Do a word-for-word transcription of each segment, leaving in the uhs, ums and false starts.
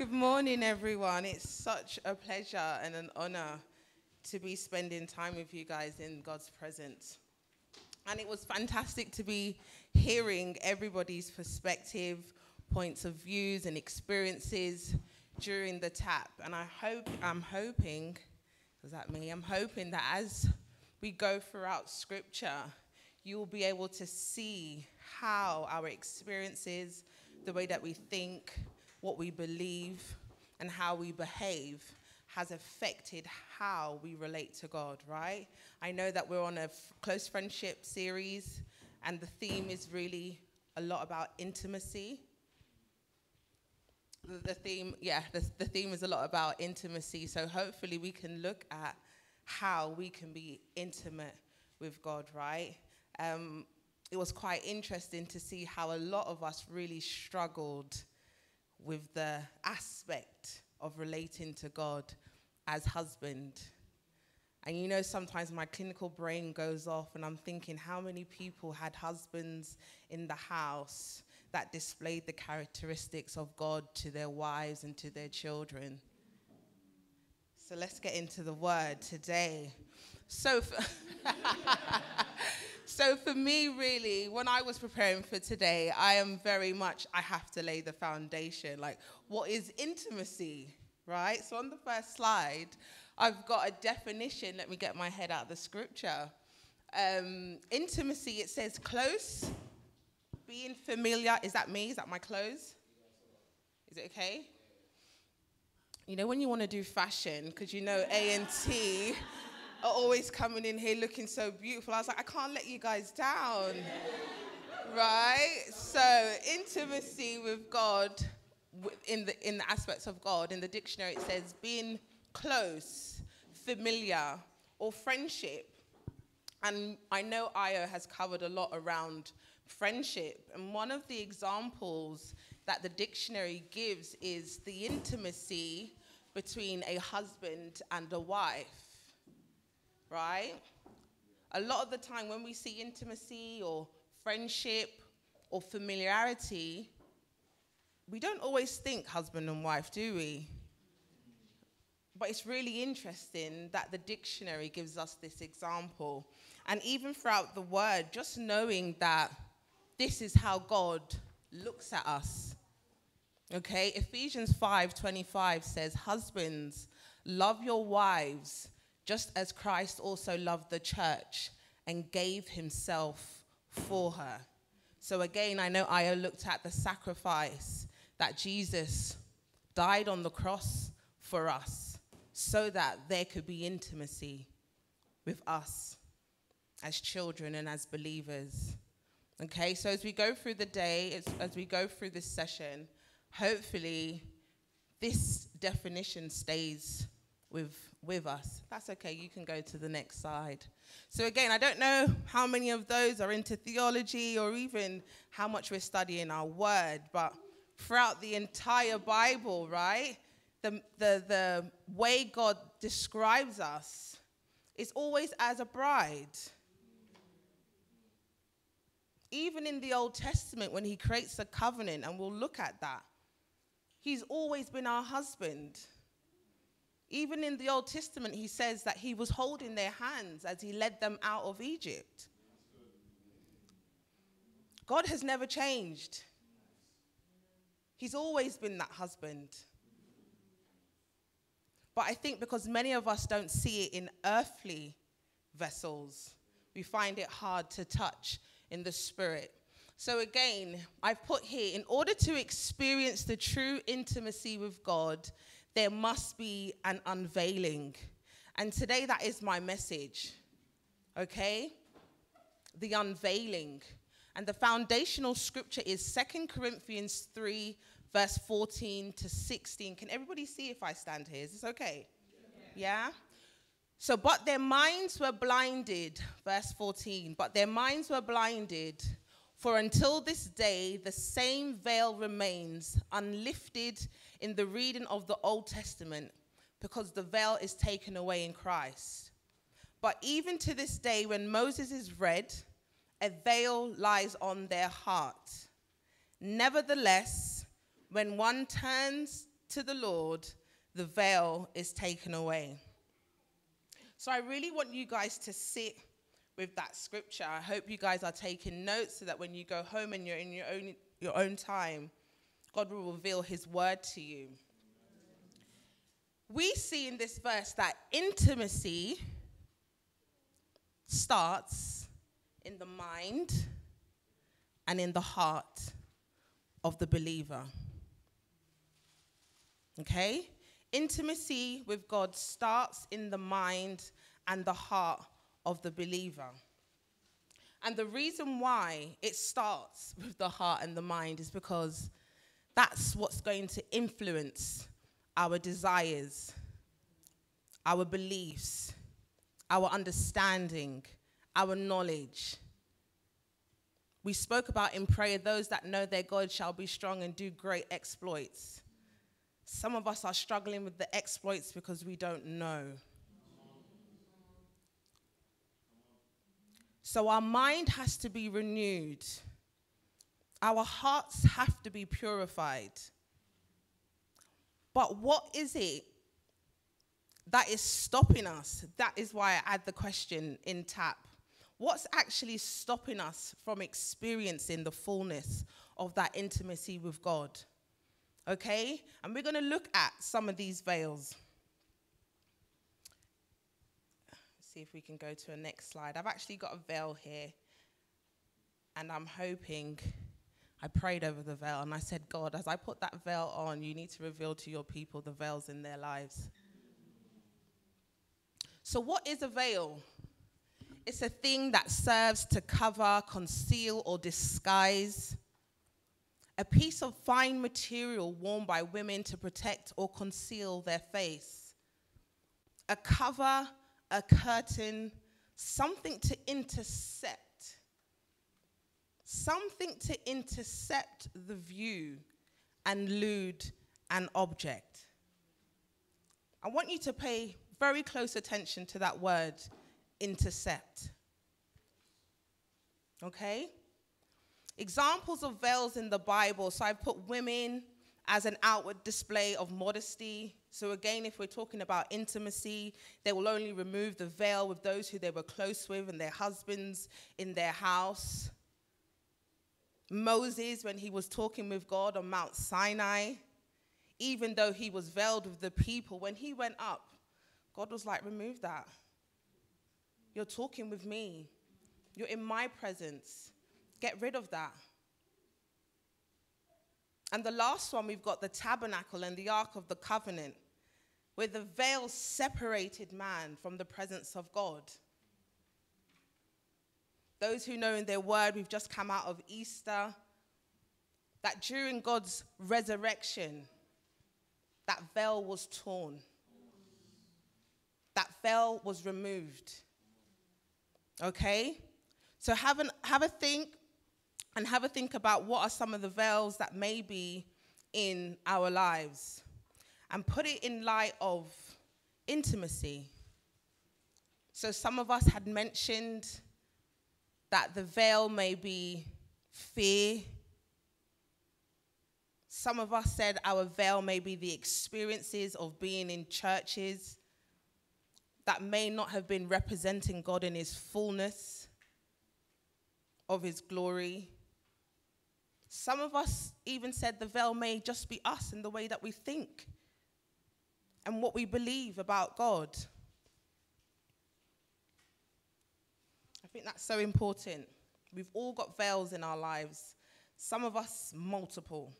Good morning, everyone. It's such a pleasure and an honor to be spending time with you guys in God's presence. And it was fantastic to be hearing everybody's perspective, points of views and experiences during the tap. And I hope, I'm hoping, was that me? I'm hoping that as we go throughout scripture, you'll be able to see how our experiences, the way that we think, what we believe and how we behave has affected how we relate to God, right? I know that we're on a f- close friendship series, and the theme is really a lot about intimacy. The, the theme, yeah, the, the theme is a lot about intimacy, so hopefully we can look at how we can be intimate with God, right? Um, it was quite interesting to see how a lot of us really struggled with the aspect of relating to God as husband. And you know, sometimes my clinical brain goes off and I'm thinking how many people had husbands in the house that displayed the characteristics of God to their wives and to their children. So let's get into the word today. So for, so for me, really, when I was preparing for today, I am very much, I have to lay the foundation. Like, what is intimacy, right? So on the first slide, I've got a definition. Let me get my head out of the scripture. Um, intimacy, it says close, being familiar. Is that me? Is that my clothes? Is it okay? You know, when you want to do fashion, because you know A and T are always coming in here looking so beautiful. I was like, I can't let you guys down, right? So intimacy with God, in the, in the aspects of God, in the dictionary it says being close, familiar, or friendship. And I know Ayo has covered a lot around friendship. And one of the examples that the dictionary gives is the intimacy between a husband and a wife. Right? A lot of the time when we see intimacy or friendship or familiarity, we don't always think husband and wife, do we? But it's really interesting that the dictionary gives us this example. And even throughout the word, just knowing that this is how God looks at us. Okay? Ephesians five twenty-five says, "Husbands, love your wives, just as Christ also loved the church and gave himself for her." So again, I know I looked at the sacrifice that Jesus died on the cross for us so that there could be intimacy with us as children and as believers. Okay, so as we go through the day, as, as we go through this session, hopefully this definition stays with with us. That's okay, you can go to the next slide. So again, I don't know how many of those are into theology or even how much we're studying our word, but throughout the entire Bible, right, the, the, the way God describes us is always as a bride. Even in the Old Testament, when he creates the covenant, and we'll look at that, he's always been our husband. Even in the Old Testament, he says that he was holding their hands as he led them out of Egypt. God has never changed. He's always been that husband. But I think because many of us don't see it in earthly vessels, we find it hard to touch in the spirit. So again, I've put here, in order to experience the true intimacy with God, there must be an unveiling. And today that is my message, okay? The unveiling. And the foundational scripture is Second Corinthians three, verse fourteen to sixteen. Can everybody see if I stand here? Is this okay? Yeah? yeah? So, but their minds were blinded, verse fourteen. But their minds were blinded, for until this day the same veil remains unlifted in the reading of the Old Testament, because the veil is taken away in Christ. But even to this day, when Moses is read, a veil lies on their heart. Nevertheless, when one turns to the Lord, the veil is taken away. So I really want you guys to sit with that scripture. I hope you guys are taking notes so that when you go home and you're in your own, your own time, God will reveal his word to you. We see in this verse that intimacy starts in the mind and in the heart of the believer. Okay? Intimacy with God starts in the mind and the heart of the believer. And the reason why it starts with the heart and the mind is because that's what's going to influence our desires, our beliefs, our understanding, our knowledge. We spoke about in prayer, those that know their God shall be strong and do great exploits. Some of us are struggling with the exploits because we don't know. So our mind has to be renewed. Our hearts have to be purified. But what is it that is stopping us? That is why I add the question in T A P. What's actually stopping us from experiencing the fullness of that intimacy with God? Okay? And we're going to look at some of these veils. Let's see if we can go to the next slide. I've actually got a veil here. And I'm hoping... I prayed over the veil and I said, God, as I put that veil on, you need to reveal to your people the veils in their lives. So what is a veil? It's a thing that serves to cover, conceal, or disguise a piece of fine material worn by women to protect or conceal their face. A cover, a curtain, something to intercept. Something to intercept the view and elude an object. I want you to pay very close attention to that word, intercept. Okay? Examples of veils in the Bible. So I've put women as an outward display of modesty. So again, if we're talking about intimacy, they will only remove the veil with those who they were close with and their husbands in their house. Moses, when he was talking with God on Mount Sinai, even though he was veiled with the people, when he went up, God was like, remove that. You're talking with me. You're in my presence. Get rid of that. And the last one, we've got the tabernacle and the Ark of the Covenant, where the veil separated man from the presence of God. Those who know in their word, we've just come out of Easter, that during God's resurrection, that veil was torn. That veil was removed. Okay? So have, an, have a think and have a think about what are some of the veils that may be in our lives. And put it in light of intimacy. So some of us had mentioned that the veil may be fear. Some of us said our veil may be the experiences of being in churches that may not have been representing God in his fullness of his glory. Some of us even said the veil may just be us in the way that we think and what we believe about God. I think that's so important. We've all got veils in our lives. Some of us multiple.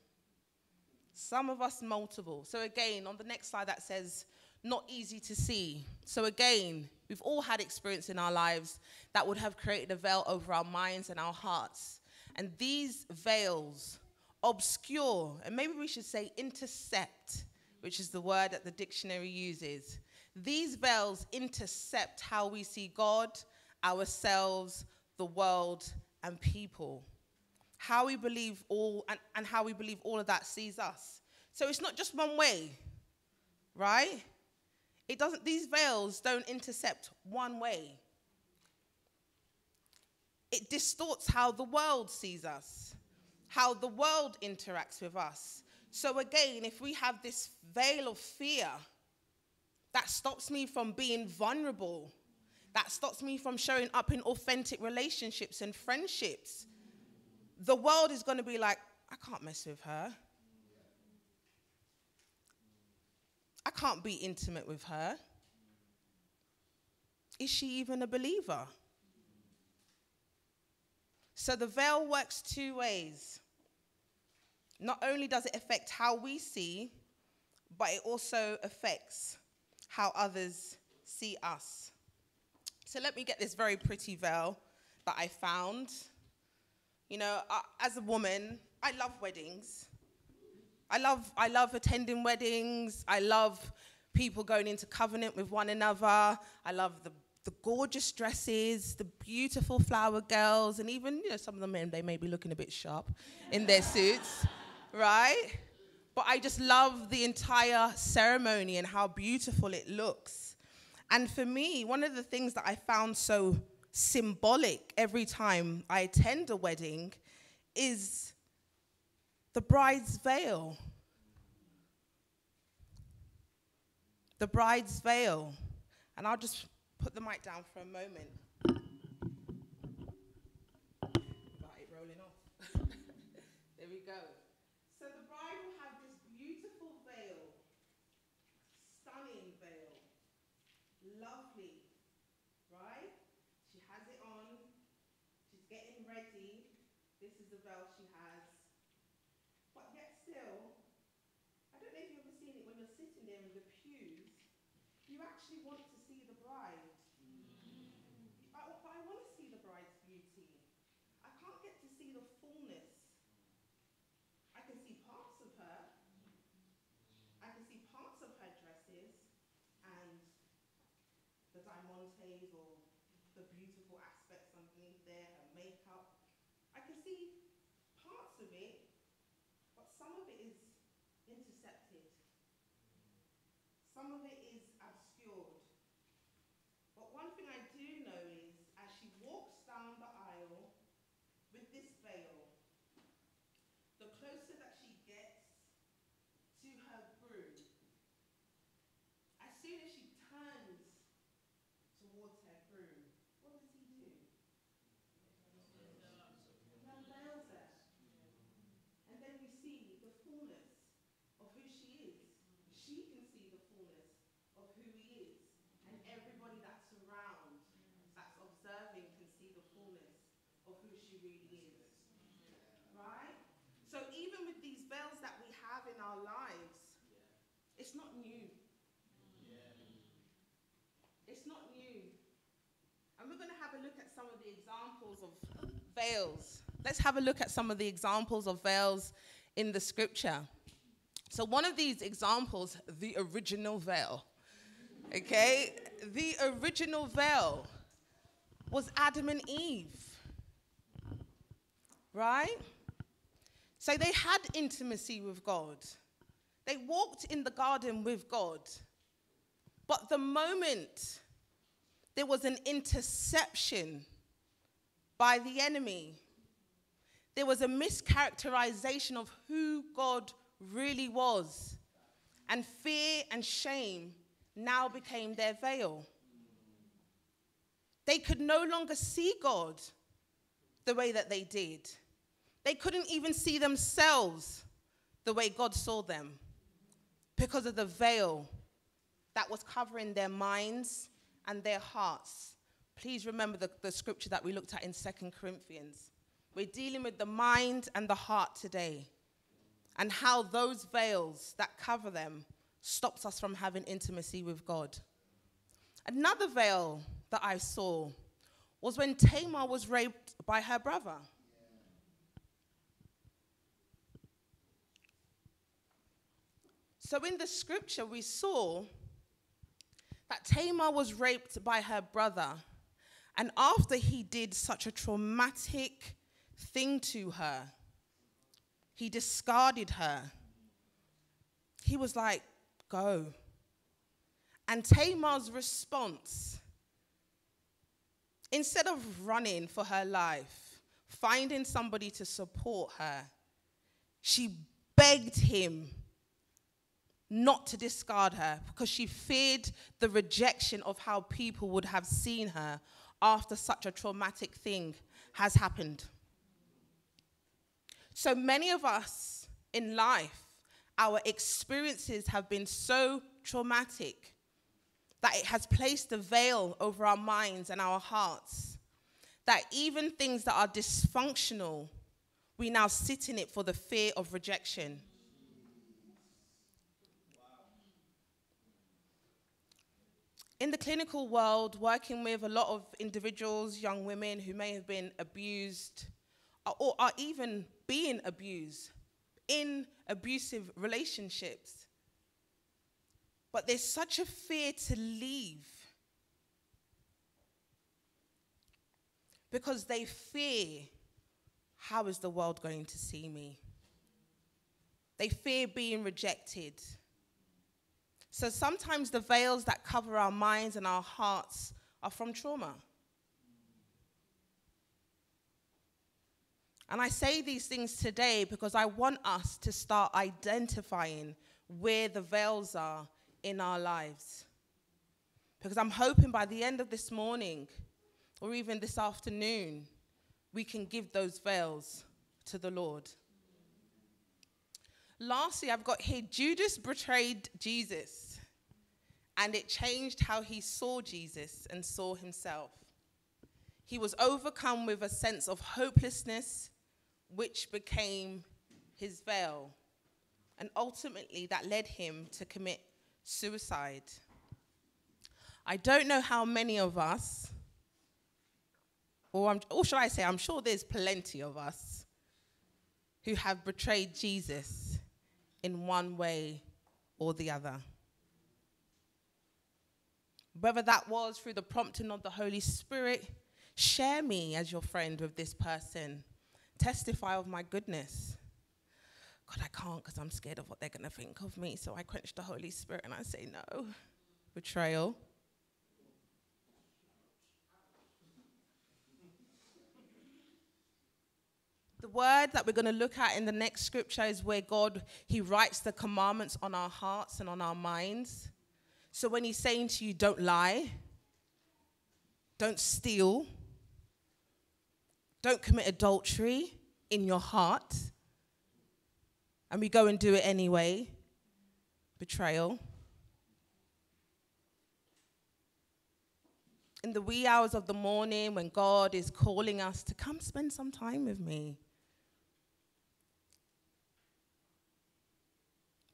Some of us multiple. So again, on the next slide that says, not easy to see. So again, we've all had experience in our lives that would have created a veil over our minds and our hearts. And these veils obscure, and maybe we should say intercept, which is the word that the dictionary uses. These veils intercept how we see God, ourselves, the world, and people. How we believe all, and, and how we believe all of that sees us. So it's not just one way, right? It doesn't, these veils don't intercept one way. It distorts how the world sees us, how the world interacts with us. So again, if we have this veil of fear, that stops me from being vulnerable. That stops me from showing up in authentic relationships and friendships. The world is going to be like, I can't mess with her. I can't be intimate with her. Is she even a believer? So the veil works two ways. Not only does it affect how we see, but it also affects how others see us. So let me get this very pretty veil that I found. You know, I, as a woman, I love weddings. I love, I love attending weddings. I love people going into covenant with one another. I love the, the gorgeous dresses, the beautiful flower girls, and even, you know, some of the men, they may be looking a bit sharp in their suits, right? But I just love the entire ceremony and how beautiful it looks. And for me, one of the things that I found so symbolic every time I attend a wedding is the bride's veil. The bride's veil. And I'll just put the mic down for a moment. Got it rolling off. There we go. So the bride will have this beautiful veil, stunning veil, lovely, right? She has it on, she's getting ready. This is the veil she has. But yet still, I don't know if you've ever seen it, when you're sitting there in the pews, you actually want to see the bride. Or the beautiful aspects underneath there, her makeup. I can see parts of it, but some of it is intercepted. Some of it is obscured. But one thing I do know is, as she walks down the aisle with this veil, the closer that she gets to her groom, as soon as she turns towards her groom, what does he do? Unveils her. And then we see the fullness of who she is. She can see the fullness of who he is. And everybody that's around, that's observing, can see the fullness of who she really is. Right? So even with these veils that we have in our lives, it's not new. It's not new. And we're going to have a look at some of the examples of veils. Let's have a look at some of the examples of veils in the scripture. So one of these examples, the original veil. Okay? The original veil was Adam and Eve. Right? So they had intimacy with God. They walked in the garden with God. But the moment there was an interception by the enemy, there was a mischaracterization of who God really was. And fear and shame now became their veil. They could no longer see God the way that they did. They couldn't even see themselves the way God saw them because of the veil that was covering their minds and their hearts. Please remember the, the scripture that we looked at in Second Corinthians. We're dealing with the mind and the heart today, and how those veils that cover them stops us from having intimacy with God. Another veil that I saw was when Tamar was raped by her brother. So in the scripture we saw that Tamar was raped by her brother, and after he did such a traumatic thing to her, he discarded her. He was like, go. And Tamar's response, instead of running for her life, finding somebody to support her, she begged him not to discard her because she feared the rejection of how people would have seen her after such a traumatic thing has happened. So many of us in life, our experiences have been so traumatic that it has placed a veil over our minds and our hearts, that even things that are dysfunctional, we now sit in it for the fear of rejection. In the clinical world, working with a lot of individuals, young women who may have been abused or are even being abused in abusive relationships. But there's such a fear to leave because they fear, how is the world going to see me? They fear being rejected. So sometimes the veils that cover our minds and our hearts are from trauma. And I say these things today because I want us to start identifying where the veils are in our lives. Because I'm hoping by the end of this morning, or even this afternoon, we can give those veils to the Lord. Lastly, I've got here, Judas betrayed Jesus, and it changed how he saw Jesus and saw himself. He was overcome with a sense of hopelessness, which became his veil, and ultimately that led him to commit suicide. I don't know how many of us, or, I'm, or should I say, I'm sure there's plenty of us who have betrayed Jesus in one way or the other. Whether that was through the prompting of the Holy Spirit, share me as your friend with this person. Testify of my goodness. God, I can't because I'm scared of what they're going to think of me, so I quench the Holy Spirit and I say no. Betrayal. The word that we're going to look at in the next scripture is where God, he writes the commandments on our hearts and on our minds. So when he's saying to you, don't lie, don't steal, don't commit adultery in your heart, and we go and do it anyway, betrayal. In the wee hours of the morning when God is calling us to come spend some time with me,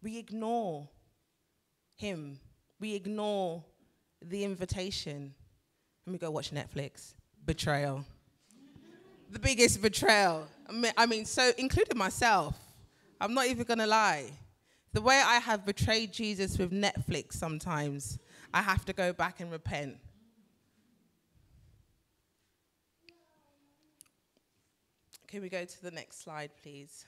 we ignore him. We ignore the invitation. And we go watch Netflix. Betrayal. The biggest betrayal. I mean, I mean, so including myself. I'm not even going to lie. The way I have betrayed Jesus with Netflix sometimes, I have to go back and repent. Can we go to the next slide, please?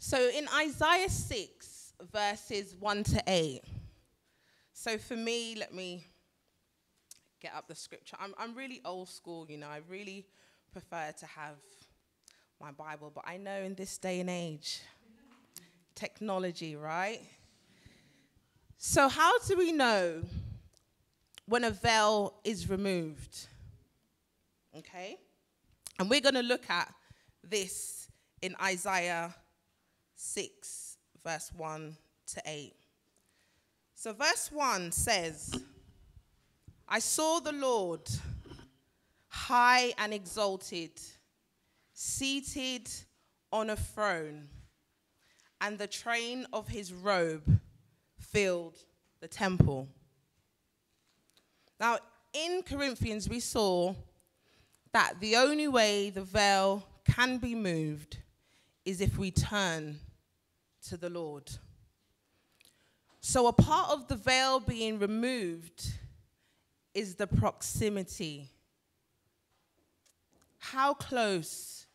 So in Isaiah six, verses one to eight. So for me, let me get up the scripture. I'm, I'm really old school, you know. I really prefer to have my Bible. But I know in this day and age, technology, right? So how do we know when a veil is removed? Okay? And we're going to look at this in Isaiah six, verse one to eight. So verse one says, I saw the Lord high and exalted, seated on a throne, and the train of his robe filled the temple. Now, in Corinthians, we saw that the only way the veil can be moved is if we turn to the Lord. So a part of the veil being removed is the proximity. How close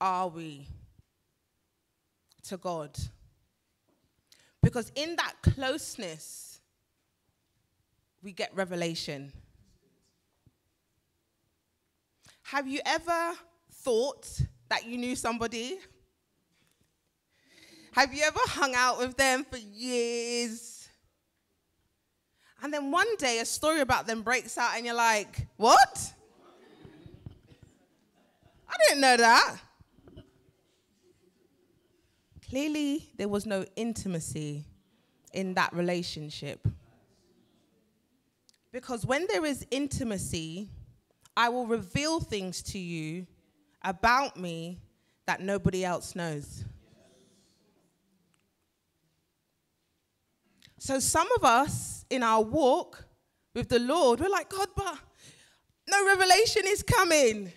are we to God? Because in that closeness, we get revelation. Have you ever thought that you knew somebody? Have you ever hung out with them for years? And then one day a story about them breaks out and you're like, what? I didn't know that. Clearly, there was no intimacy in that relationship. Because when there is intimacy, I will reveal things to you about me that nobody else knows. So some of us, in our walk with the Lord, we're like, God, but no revelation is coming.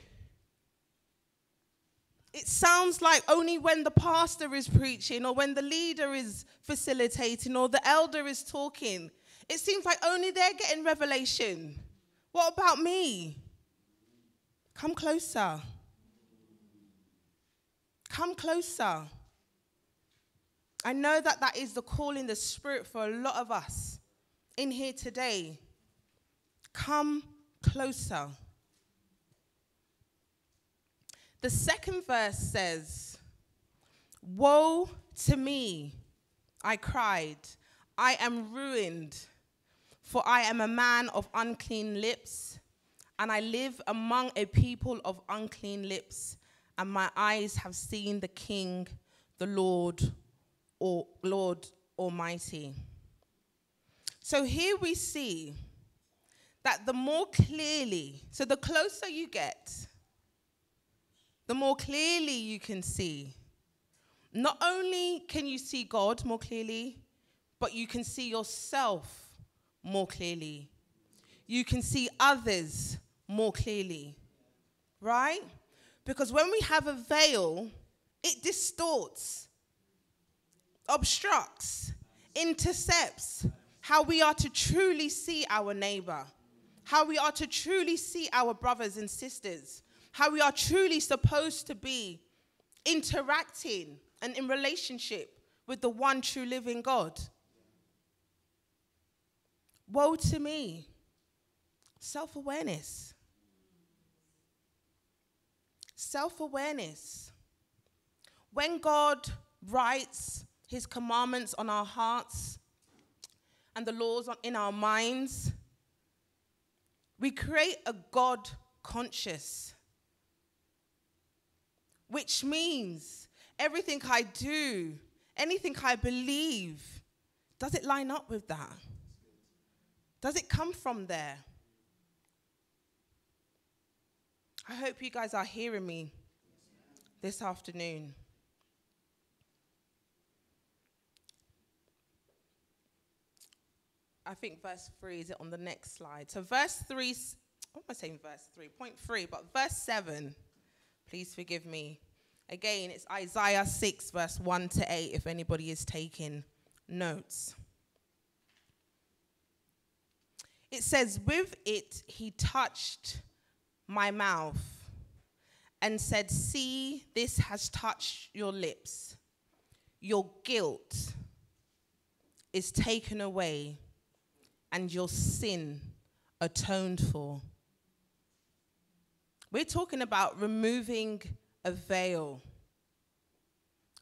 It sounds like only when the pastor is preaching or when the leader is facilitating or the elder is talking. It seems like only they're getting revelation. What about me? Come closer. Come closer. I know that that is the call in the spirit for a lot of us in here today. Come closer. The second verse says, woe to me, I cried, I am ruined, for I am a man of unclean lips, and I live among a people of unclean lips, and my eyes have seen the King, the Lord, or Lord Almighty. So here we see that the more clearly, so the closer you get, the more clearly you can see. Not only can you see God more clearly, but you can see yourself more clearly. You can see others more clearly, right? Because when we have a veil, it distorts, obstructs, intercepts how we are to truly see our neighbor, how we are to truly see our brothers and sisters, how we are truly supposed to be interacting and in relationship with the one true living God. Woe to me. Self-awareness. Self-awareness. When God writes his commandments on our hearts and the laws in our minds, we create a God conscious. Which means everything I do, anything I believe, does it line up with that? Does it come from there? I hope you guys are hearing me this afternoon. I think verse three, is it on the next slide? So verse three, what am I saying verse three? Point three, but verse seven. Please forgive me. Again, it's Isaiah six, verse one to eight, if anybody is taking notes. It says, with it he touched my mouth and said, see, this has touched your lips. Your guilt is taken away and your sin atoned for. We're talking about removing a veil.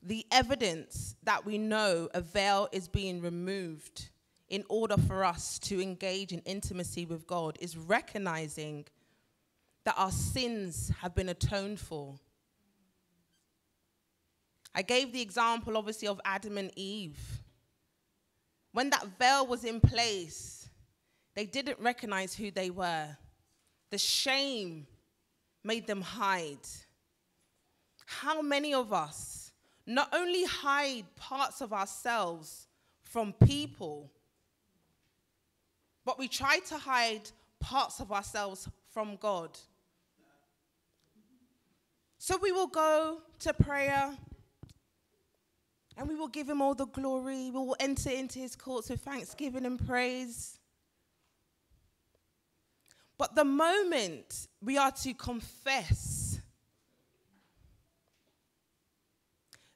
The evidence that we know a veil is being removed in order for us to engage in intimacy with God is recognizing that our sins have been atoned for. I gave the example, obviously, of Adam and Eve. When that veil was in place, they didn't recognize who they were. The shame made them hide. How many of us not only hide parts of ourselves from people, but we try to hide parts of ourselves from God? So we will go to prayer and we will give him all the glory. We will enter into his courts with thanksgiving and praise. But the moment we are to confess,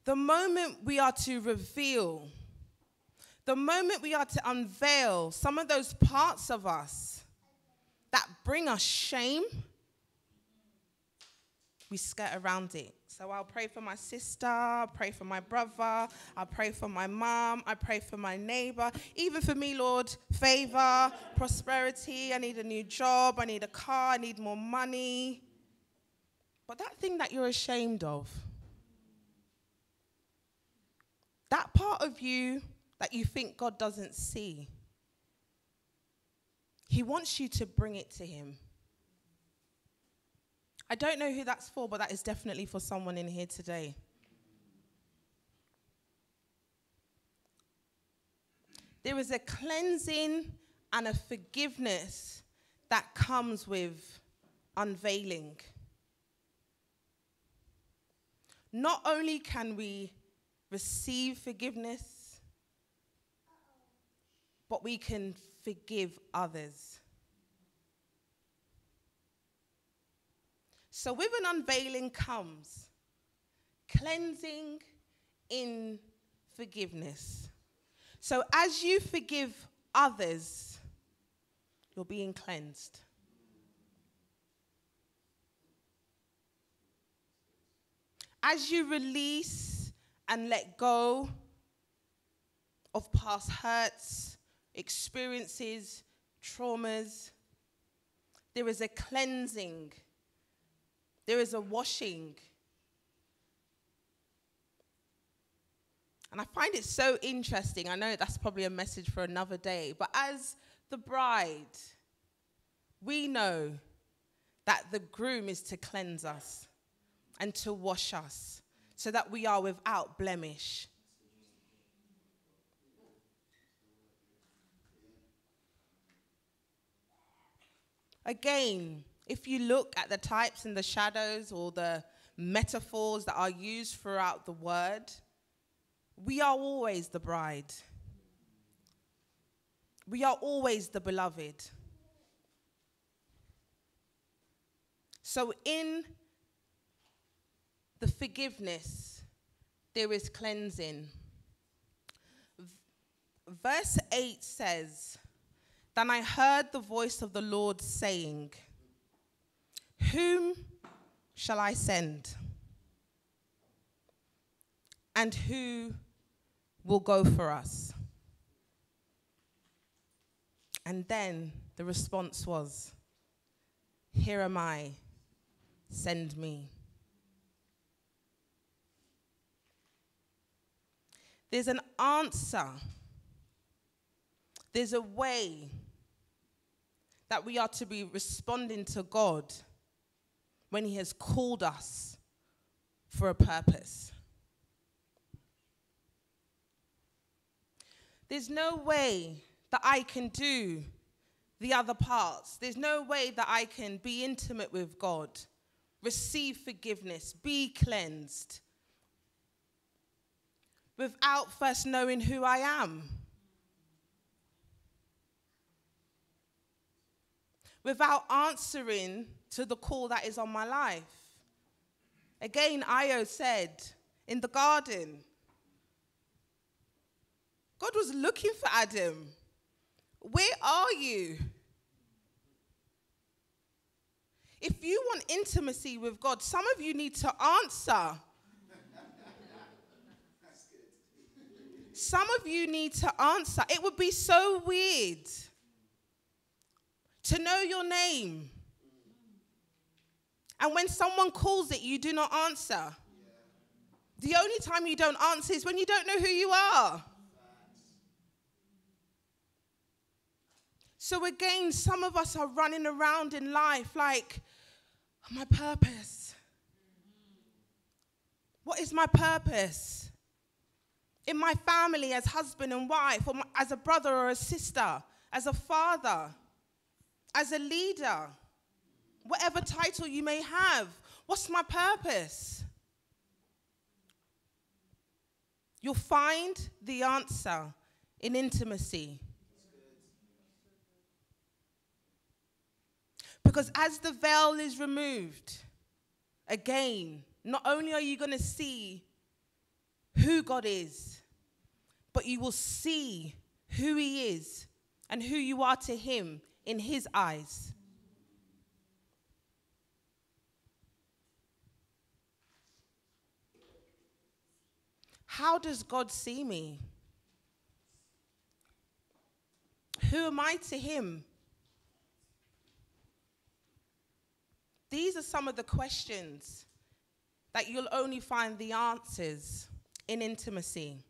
the moment we are to reveal, the moment we are to unveil some of those parts of us that bring us shame, we skirt around it. So I'll pray for my sister, I'll pray for my brother, I'll pray for my mom, I pray for my neighbor. Even for me, Lord, favor, prosperity, I need a new job, I need a car, I need more money. But that thing that you're ashamed of, that part of you that you think God doesn't see, he wants you to bring it to him. I don't know who that's for, but that is definitely for someone in here today. There is a cleansing and a forgiveness that comes with unveiling. Not only can we receive forgiveness, but we can forgive others. So with an unveiling comes cleansing in forgiveness. So as you forgive others, you're being cleansed. As you release and let go of past hurts, experiences, traumas, there is a cleansing. There is a washing. And I find it so interesting. I know that's probably a message for another day. But as the bride, we know that the groom is to cleanse us and to wash us so that we are without blemish. Again, if you look at the types and the shadows or the metaphors that are used throughout the word, we are always the bride. We are always the beloved. So in the forgiveness, there is cleansing. Verse eight says, "Then I heard the voice of the Lord saying, whom shall I send? And who will go for us?" And then the response was, "Here am I, send me." There's an answer. There's a way that we are to be responding to God when he has called us for a purpose. There's no way that I can do the other parts. There's no way that I can be intimate with God, receive forgiveness, be cleansed, without first knowing who I am, without answering to the call that is on my life. Again, Ayo said in the garden, God was looking for Adam. Where are you? If you want intimacy with God, some of you need to answer. Some of you need to answer. It would be so weird to know your name, and when someone calls it, you do not answer. Yeah. The only time you don't answer is when you don't know who you are. So again, some of us are running around in life like, my purpose. What is my purpose? In my family, as husband and wife, or as a brother or a sister, as a father, as a leader, whatever title you may have, what's my purpose? You'll find the answer in intimacy. Because as the veil is removed, again, not only are you going to see who God is, but you will see who he is and who you are to him in his eyes. how does God see me? Who am I to him? These are some of the questions that you'll only find the answers in intimacy.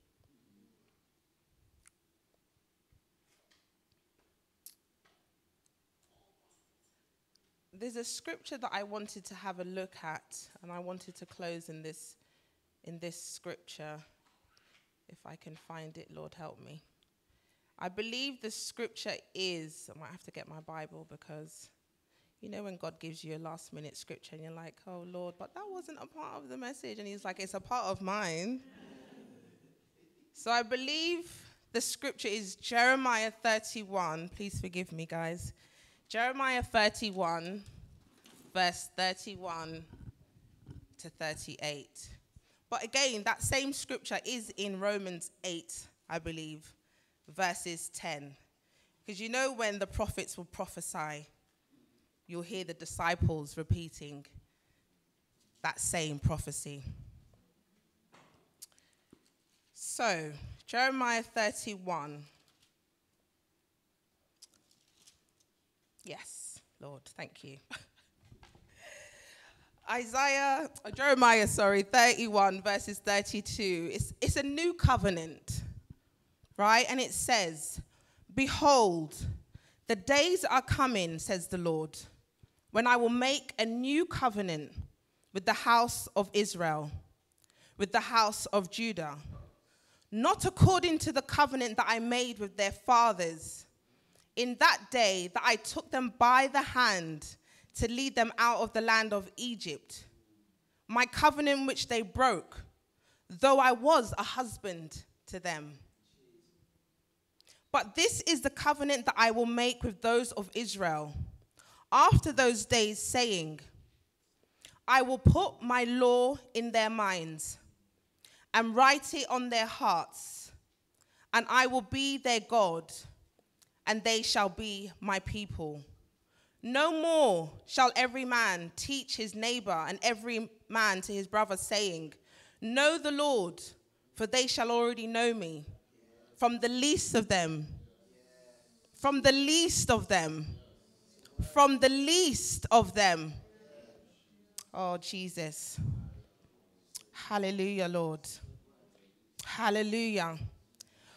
There's a scripture that I wanted to have a look at, and I wanted to close in this, in this scripture. If I can find it, Lord, help me. I believe the scripture is, I might have to get my Bible, because you know when God gives you a last minute scripture and you're like, oh Lord, but that wasn't a part of the message. And he's like, it's a part of mine. So I believe the scripture is Jeremiah thirty-one. Please forgive me, guys. Jeremiah thirty-one, verse thirty-one to thirty-eight. But again, that same scripture is in Romans eight, I believe, verses ten. Because you know when the prophets will prophesy, you'll hear the disciples repeating that same prophecy. So, Jeremiah thirty-one. Yes, Lord, thank you. Isaiah, Jeremiah, sorry, thirty-one, verses thirty-two. It's, it's a new covenant, right? And it says, behold, the days are coming, says the Lord, when I will make a new covenant with the house of Israel, with the house of Judah, not according to the covenant that I made with their fathers, in that day that I took them by the hand to lead them out of the land of Egypt, my covenant which they broke, though I was a husband to them. But this is the covenant that I will make with those of Israel after those days, saying, I will put my law in their minds and write it on their hearts, and I will be their God, and they shall be my people. No more shall every man teach his neighbor and every man to his brother, saying, know the Lord, for they shall already know me. From the least of them, from the least of them, from the least of them. Oh, Jesus. Hallelujah, Lord. Hallelujah.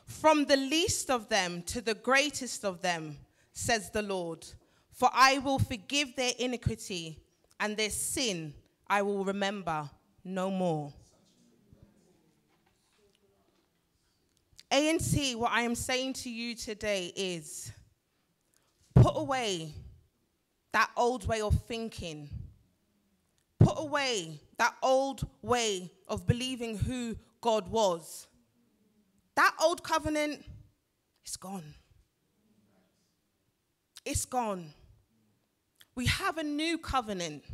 From the least of them to the greatest of them, says the Lord, for I will forgive their iniquity, and their sin I will remember no more. A N C, what I am saying to you today is, put away that old way of thinking. Put away that old way of believing who God was. That old covenant is gone. It's gone. We have a new covenant,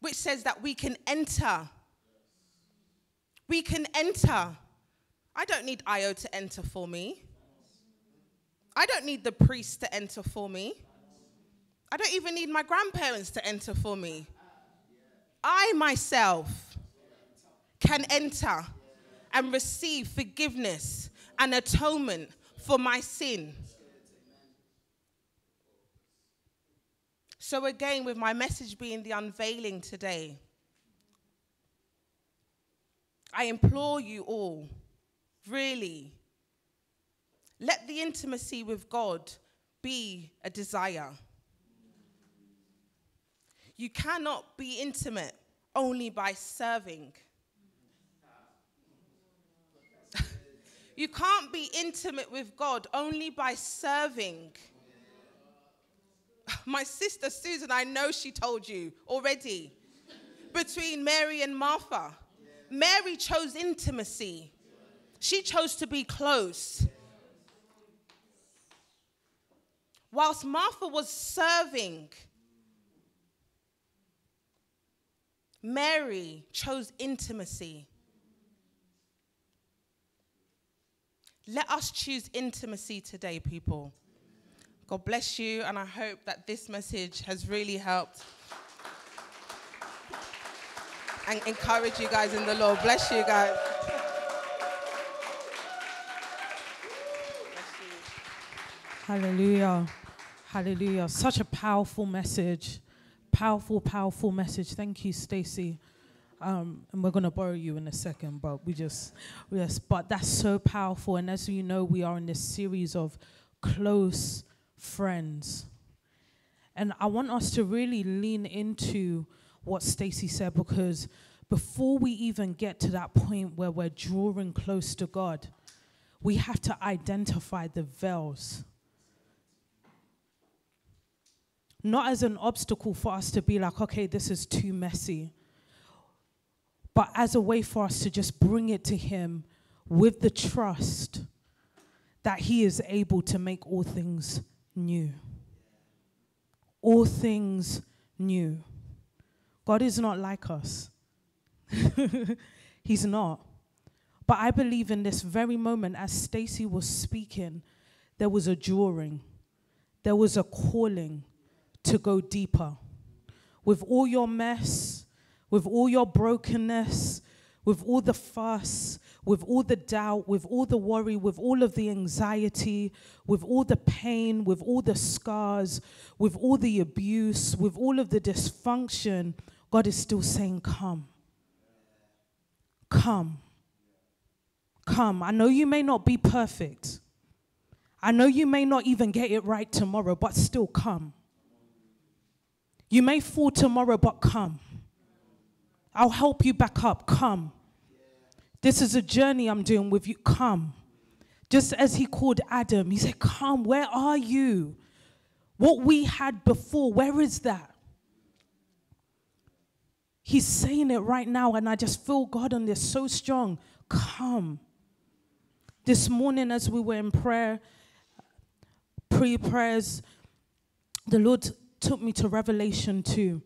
which says that we can enter. We can enter. I don't need Ayo to enter for me. I don't need the priest to enter for me. I don't even need my grandparents to enter for me. I myself can enter and receive forgiveness and atonement for my sin. So again, with my message being the unveiling today, I implore you all, really, let the intimacy with God be a desire. You cannot be intimate only by serving. You can't be intimate with God only by serving. My sister Susan, I know she told you already, between Mary and Martha, Mary chose intimacy. She chose to be close. Whilst Martha was serving, Mary chose intimacy. Let us choose intimacy today, people. God bless you, and I hope that this message has really helped and encouraged you guys in the Lord. Bless you guys. Hallelujah. Hallelujah. Such a powerful message. Powerful, powerful message. Thank you, Stacy. Um, and we're going to borrow you in a second, but we just, yes, but that's so powerful. And as you know, we are in this series of close friends. And I want us to really lean into what Stacy said, because before we even get to that point where we're drawing close to God, we have to identify the veils. Not as an obstacle for us to be like, okay, this is too messy, but as a way for us to just bring it to him with the trust that he is able to make all things new. All things new. God is not like us. He's not. But I believe in this very moment, as Stacy was speaking, there was a drawing. There was a calling to go deeper. With all your mess, with all your brokenness, with all the fuss, with all the doubt, with all the worry, with all of the anxiety, with all the pain, with all the scars, with all the abuse, with all of the dysfunction, God is still saying, come. Come. Come. I know you may not be perfect. I know you may not even get it right tomorrow, but still come. You may fall tomorrow, but come. I'll help you back up. Come. This is a journey I'm doing with you. Come. Just as he called Adam, he said, come, where are you? What we had before, where is that? He's saying it right now, and I just feel God on this so strong. Come. This morning as we were in prayer, pre-prayers, the Lord took me to Revelation two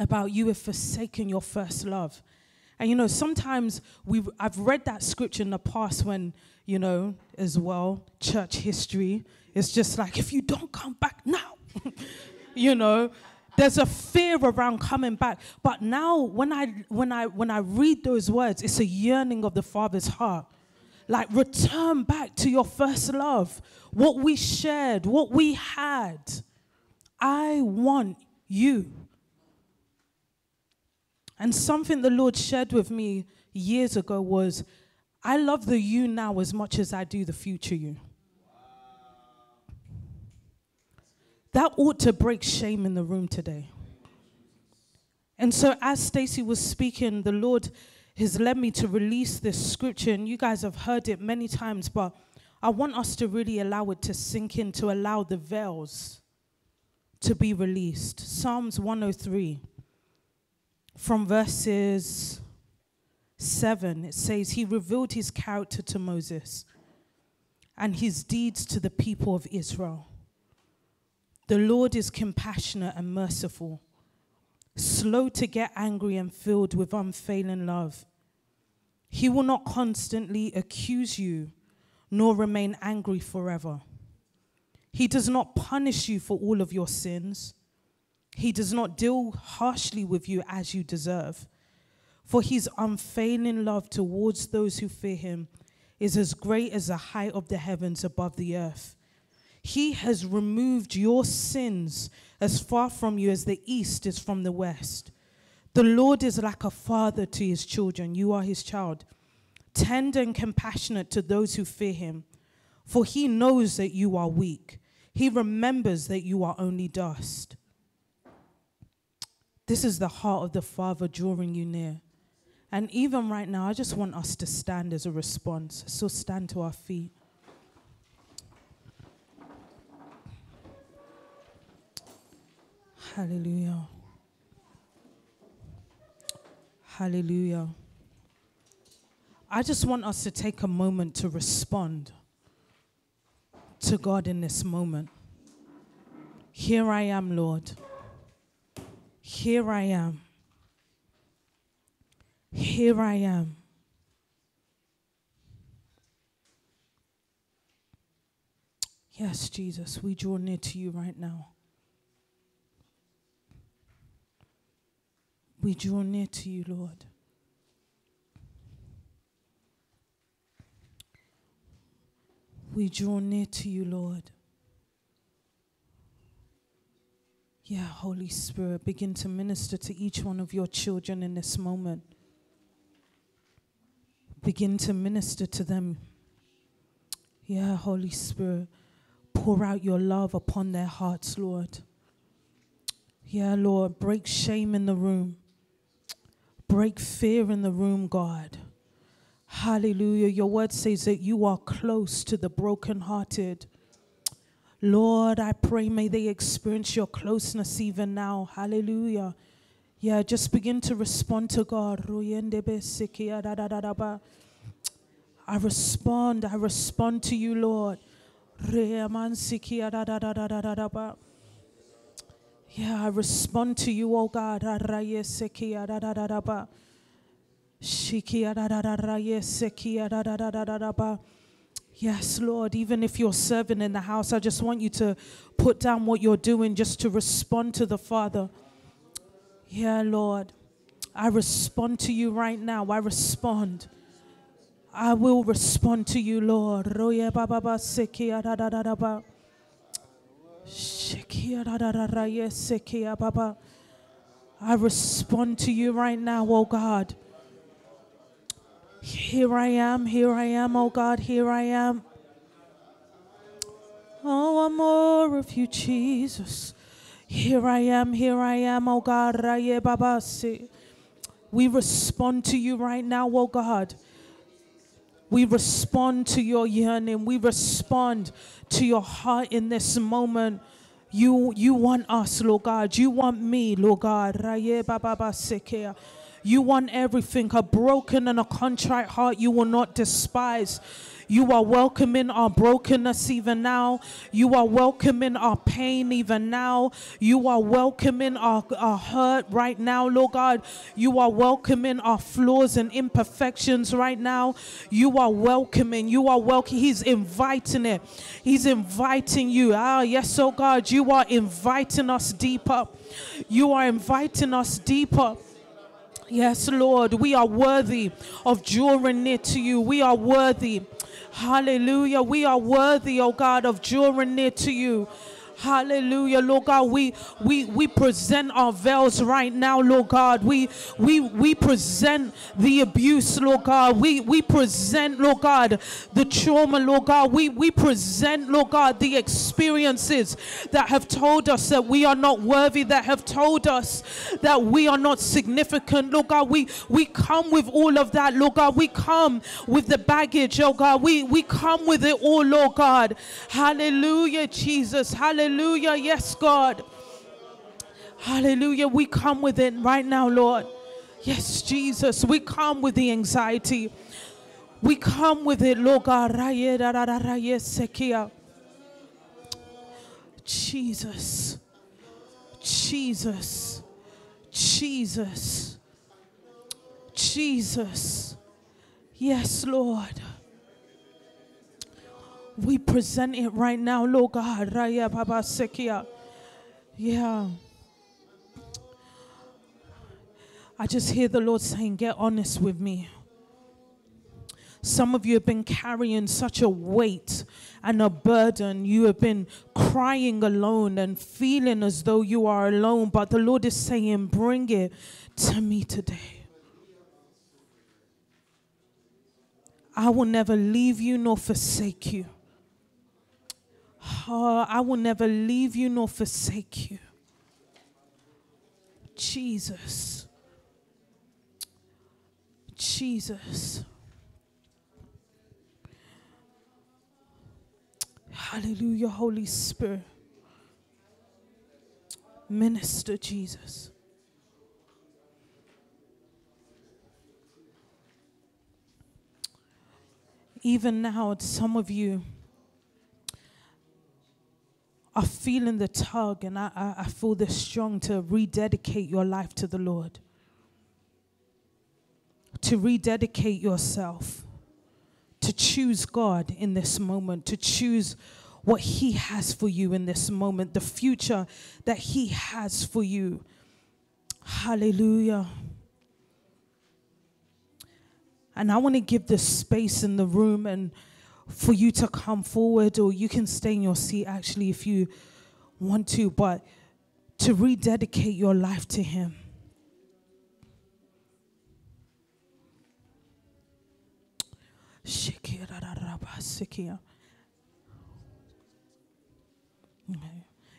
about you have forsaken your first love. And, you know, sometimes we I've read that scripture in the past when, you know, as well, church history. It's just like, if you don't come back now, you know, there's a fear around coming back. But now when I, when I, when I read those words, it's a yearning of the Father's heart. Like, return back to your first love, what we shared, what we had. I want you. And something the Lord shared with me years ago was, I love the you now as much as I do the future you. Wow. That ought to break shame in the room today. And so as Stacy was speaking, the Lord has led me to release this scripture, and you guys have heard it many times, but I want us to really allow it to sink in, to allow the veils to be released. Psalms one oh three. From verses seven, it says, he revealed his character to Moses and his deeds to the people of Israel. The Lord is compassionate and merciful, slow to get angry and filled with unfailing love. He will not constantly accuse you, nor remain angry forever. He does not punish you for all of your sins. He does not deal harshly with you as you deserve. For his unfailing love towards those who fear him is as great as the height of the heavens above the earth. He has removed your sins as far from you as the east is from the west. The Lord is like a father to his children. You are his child, tender and compassionate to those who fear him. For he knows that you are weak. He remembers that you are only dust. This is the heart of the Father drawing you near. And even right now, I just want us to stand as a response. So stand to our feet. Hallelujah. Hallelujah. I just want us to take a moment to respond to God in this moment. Here I am, Lord. Here I am. Here I am. Yes, Jesus, we draw near to you right now. We draw near to you, Lord. We draw near to you, Lord. Yeah, Holy Spirit, begin to minister to each one of your children in this moment. Begin to minister to them. Yeah, Holy Spirit, pour out your love upon their hearts, Lord. Yeah, Lord, break shame in the room. Break fear in the room, God. Hallelujah. Your word says that you are close to the brokenhearted. Lord, I pray may they experience your closeness even now. Hallelujah. Yeah, just begin to respond to God. I respond. I respond to you, Lord. Yeah, I respond to you, oh God. Yes, Lord, even if you're serving in the house, I just want you to put down what you're doing just to respond to the Father. Yeah, Lord, I respond to you right now. I respond. I will respond to you, Lord. I respond to you right now, oh God. Here I am, here I am, oh God, here I am. Oh, I want more of you, Jesus. Here I am, here I am, oh God. We respond to you right now, oh God. We respond to your yearning. We respond to your heart in this moment. You, you want us, Lord God. You want me, Lord God. You want everything. A broken and a contrite heart you will not despise. You are welcoming our brokenness even now. You are welcoming our pain even now. You are welcoming our, our hurt right now, Lord God. You are welcoming our flaws and imperfections right now. You are welcoming. You are welcoming. He's inviting it. He's inviting you. Ah, yes, oh God, you are inviting us deeper. You are inviting us deeper. Yes, Lord, we are worthy of drawing near to you. We are worthy. Hallelujah. We are worthy, oh God, of drawing near to you. Hallelujah, Lord God, we we we present our veils right now, Lord God. We we we present the abuse, Lord God. We we present, Lord God, the trauma, Lord God. We we present, Lord God, the experiences that have told us that we are not worthy, that have told us that we are not significant, Lord God. We we come with all of that, Lord God. We come with the baggage, oh God. We we come with it all, Lord God. Hallelujah, Jesus. Hallelujah. Hallelujah, yes, God. Hallelujah, we come with it right now, Lord. Yes, Jesus, we come with the anxiety. We come with it, Lord God. Jesus, Jesus, Jesus, Jesus. Yes, Lord. We present it right now, Lord God. Raya Baba Sekia. Yeah. I just hear the Lord saying, get honest with me. Some of you have been carrying such a weight and a burden. You have been crying alone and feeling as though you are alone. But the Lord is saying, bring it to me today. I will never leave you nor forsake you. Oh, I will never leave you nor forsake you. Jesus. Jesus. Hallelujah, Holy Spirit. Minister, Jesus. Even now, some of you are feeling the tug, and I, I, I feel this strong to rededicate your life to the Lord. To rededicate yourself. To choose God in this moment. To choose what He has for you in this moment. The future that He has for you. Hallelujah. And I want to give this space in the room and for you to come forward, or you can stay in your seat actually if you want to, but to rededicate your life to Him.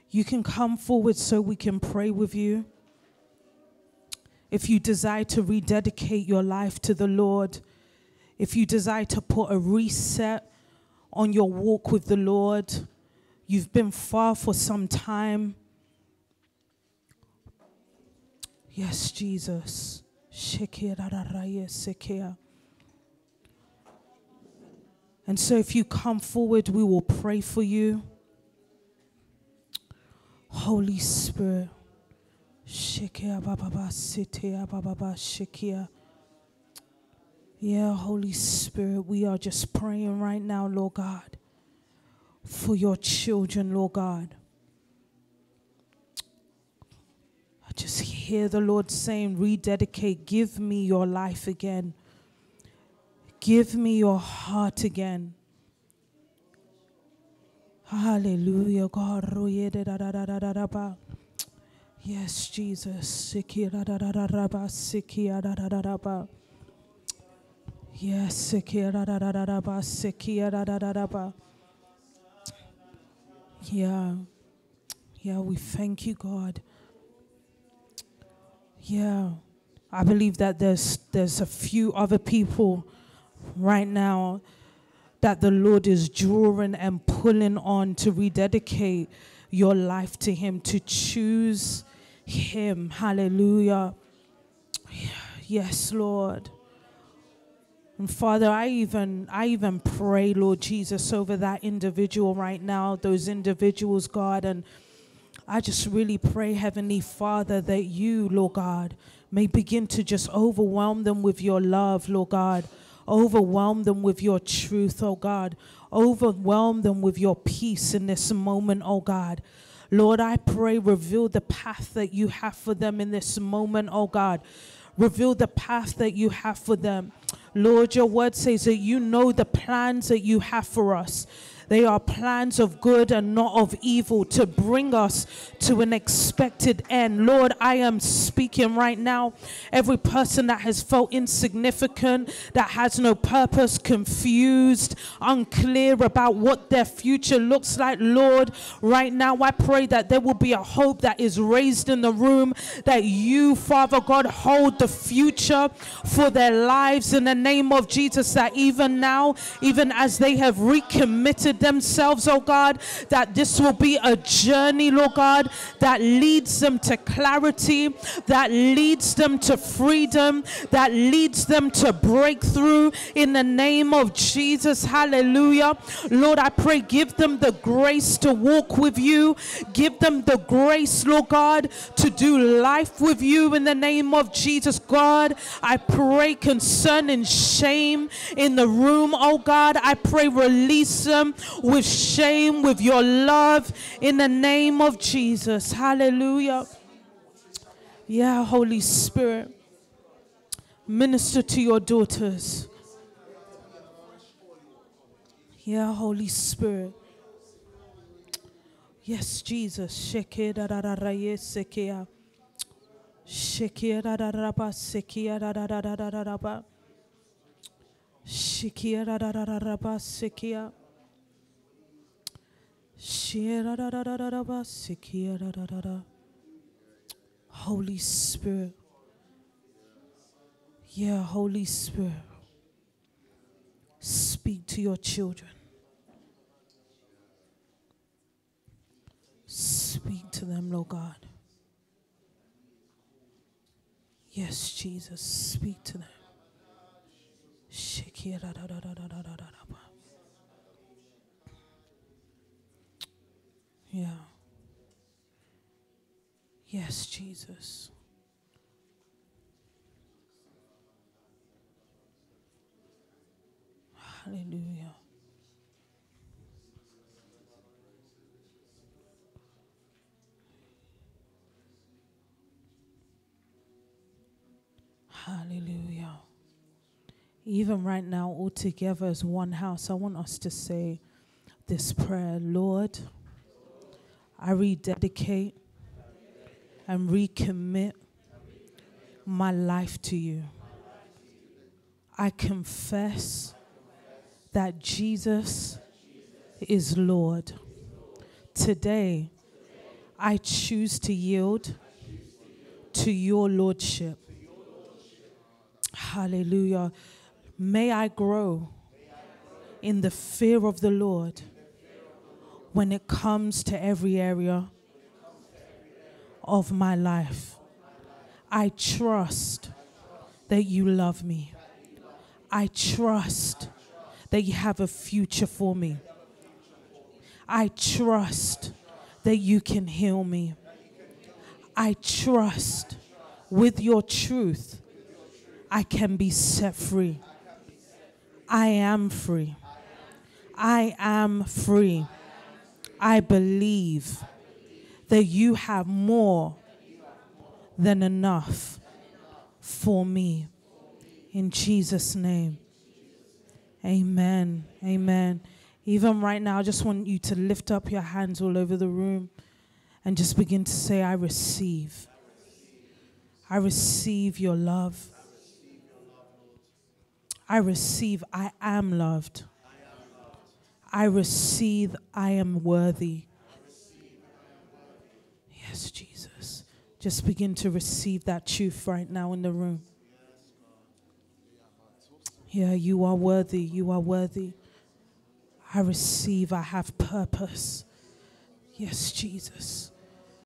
You can come forward so we can pray with you. If you desire to rededicate your life to the Lord, if you desire to put a reset on your walk with the Lord, you've been far for some time. Yes, Jesus. And so if you come forward, we will pray for you. Holy Spirit. Yeah, Holy Spirit, we are just praying right now, Lord God, for your children, Lord God. I just hear the Lord saying, rededicate, give me your life again. Give me your heart again. Hallelujah, God. Yes, Jesus. Yes, yeah, yeah, we thank you, God. Yeah, I believe that there's there's a few other people right now that the Lord is drawing and pulling on to rededicate your life to Him, to choose Him. Hallelujah. Yes, Lord. And Father, I even, I even pray, Lord Jesus, over that individual right now, those individuals, God. And I just really pray, Heavenly Father, that you, Lord God, may begin to just overwhelm them with your love, Lord God. Overwhelm them with your truth, oh God. Overwhelm them with your peace in this moment, oh God. Lord, I pray, reveal the path that you have for them in this moment, oh God. Reveal the path that you have for them. Lord, your word says that you know the plans that you have for us. They are plans of good and not of evil, to bring us to an expected end. Lord, I am speaking right now. Every person that has felt insignificant, that has no purpose, confused, unclear about what their future looks like, Lord, right now I pray that there will be a hope that is raised in the room, that you, Father God, hold the future for their lives in the name of Jesus, that even now, even as they have recommitted themselves, oh God, that this will be a journey, Lord God, that leads them to clarity, that leads them to freedom, that leads them to breakthrough in the name of Jesus. Hallelujah. Lord, I pray, give them the grace to walk with you. Give them the grace, Lord God, to do life with you in the name of Jesus. God, I pray concerning shame in the room, oh God. I pray, release them with shame, with your love in the name of Jesus. Hallelujah. Yeah, Holy Spirit, minister to your daughters. Yeah, Holy Spirit. Yes, Jesus. Holy Spirit. Yeah, Holy Spirit. Speak to your children. Speak to them, Lord God. Yes, Jesus, speak to them. Shikira da da da da da da da. Yeah. Yes, Jesus. Hallelujah. Hallelujah. Even right now, all together as one house, I want us to say this prayer. Lord, I rededicate and recommit my life to you. I confess that Jesus is Lord. Today, I choose to yield to your Lordship. Hallelujah. May I grow in the fear of the Lord when it comes to every area of my life. I trust that you love me. I trust that you have a future for me. I trust that you can heal me. I trust with your truth I can be set free. I am free. I am free. I believe that you have more than enough for me. In Jesus' name. Amen. Amen. Even right now, I just want you to lift up your hands all over the room and just begin to say, I receive. I receive your love. I receive, I am loved. I receive, I am worthy. Yes, Jesus. Just begin to receive that truth right now in the room. Yeah, you are worthy. You are worthy. I receive. I have purpose. Yes, Jesus.